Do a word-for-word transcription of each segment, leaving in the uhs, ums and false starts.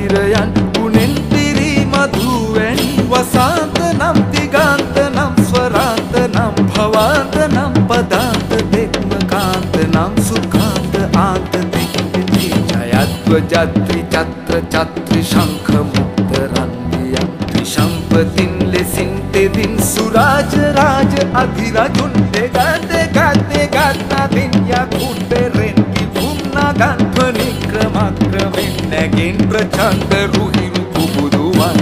Tiryan Punen Tiri Madhuven Vasantanam Digantanam Swarantanam Bhavantanam Padanta Dekmakantanam Sukhanta Anta Dekiti Jayadva Jatri Chatra Chatri Shankha Muktarandriya Vishampatin Lesinte Din Suraj Raj Adhirajun Degate Gate Gatna Dinya Kunderen Kivunna Ganpani Nagin prachanda ruhim kubuduvan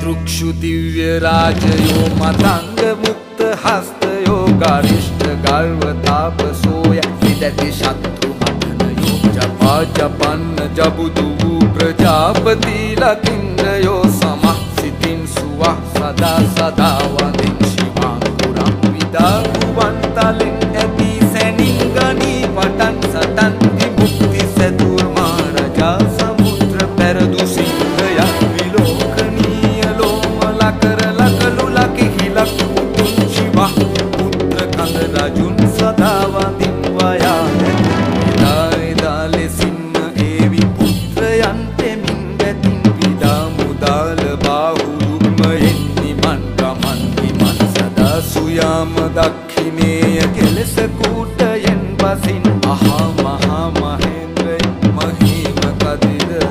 Drukshu divya raja yo matanga mukta hasta yoga rishta garva tapasoya Dati Shatru Matanayo Japa Japanna Jabudu Prajapati Lakindayo Samah Sitin Suah Sada Sada Vadin Shivankuram Vidahuvantalin Eti Seningani Vatan Satan Vimukti Setur Maharaja Samutra Peradu Sindaya Vilokaniya Loma Lakara Lakalu Laki Hilak Utun Shiva Putra Kandarajun Sada Vadin Dakhineya kelesakutayen basin aha maha mahendra mahima kadira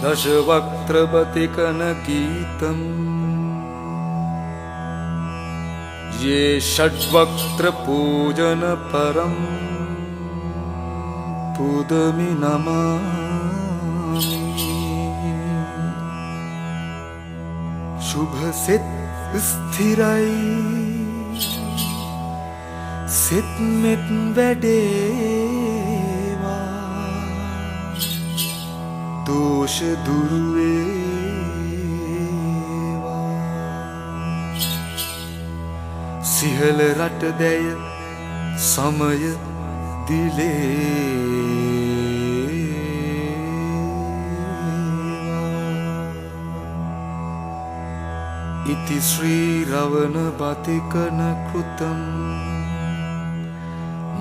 Dashvaktrabatikanakītam Ye षड्वक्त्रपूजनपरं Pudami Namami Shubhasit Sthirai Sitmit Vede Dosh Durveva Sihal Ratadaya Samaya Dileva Iti Sri Ravana Bhatikana Krutam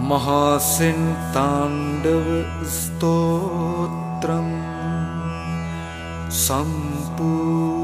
Mahasin Tandava Stotram Sampu